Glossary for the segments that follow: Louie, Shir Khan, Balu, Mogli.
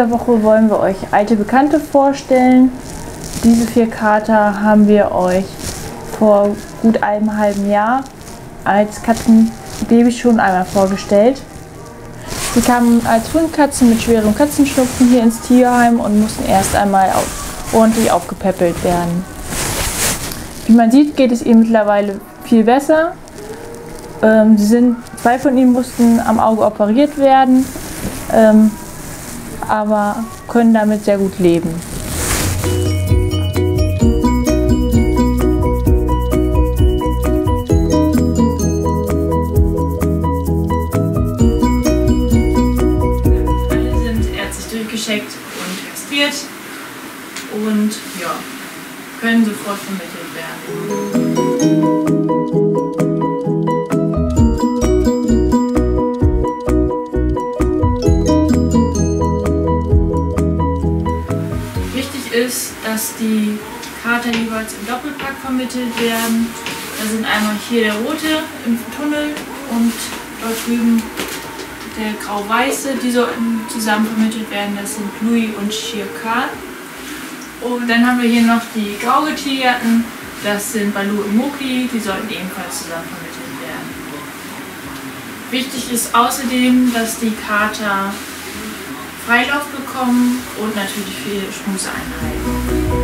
dieser Woche wollen wir euch alte Bekannte vorstellen. Diese 4 Kater haben wir euch vor gut einem halben Jahr als Katzenbaby schon einmal vorgestellt. Sie kamen als Hundkatzen mit schwerem Katzenschnupfen hier ins Tierheim und mussten erst einmal ordentlich aufgepäppelt werden. Wie man sieht, geht es ihnen mittlerweile viel besser. Zwei von ihnen mussten am Auge operiert werden, aber können damit sehr gut leben. Alle sind ärztlich durchgecheckt und kastriert und ja, können sofort vermittelt werden. Ist, dass die Kater jeweils im Doppelpack vermittelt werden. Da sind einmal hier der rote im Tunnel und dort drüben der grau-weiße. Die sollten zusammen vermittelt werden. Das sind Louie und Shir Khan. Und dann haben wir hier noch die grau getierten. Das sind Balu und Mogli. Die sollten ebenfalls zusammen vermittelt werden. Wichtig ist außerdem, dass die Kater Freilauf bekommen und natürlich viel Schmuse einhalten.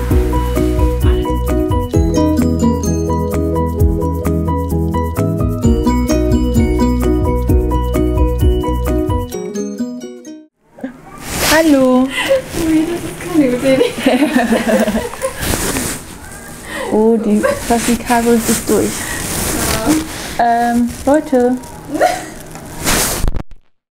Hallo! Ui, das ist keine Idee. Oh, die Karos ist durch. Ja. Leute!